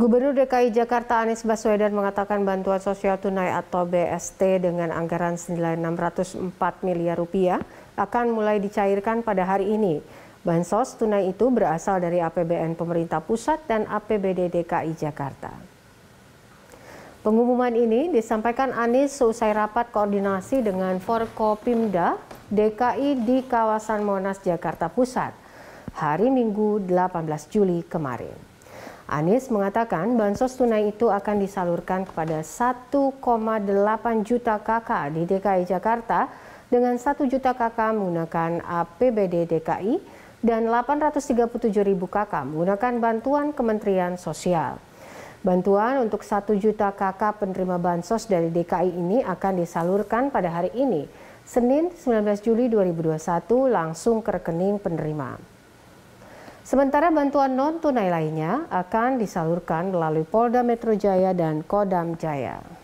Gubernur DKI Jakarta Anies Baswedan mengatakan bantuan sosial tunai atau BST dengan anggaran senilai 604 miliar rupiah akan mulai dicairkan pada hari ini. Bansos tunai itu berasal dari APBN pemerintah pusat dan APBD DKI Jakarta. Pengumuman ini disampaikan Anies seusai rapat koordinasi dengan Forkopimda DKI di kawasan Monas, Jakarta Pusat, hari Minggu 18 Juli kemarin. Anies mengatakan bansos tunai itu akan disalurkan kepada 1,8 juta KK di DKI Jakarta dengan 1 juta KK menggunakan APBD DKI dan 837.000 KK menggunakan bantuan Kementerian Sosial. Bantuan untuk 1 juta KK penerima bansos dari DKI ini akan disalurkan pada hari ini, Senin 19 Juli 2021 langsung ke rekening penerima. Sementara bantuan non-tunai lainnya akan disalurkan melalui Polda Metro Jaya dan Kodam Jaya.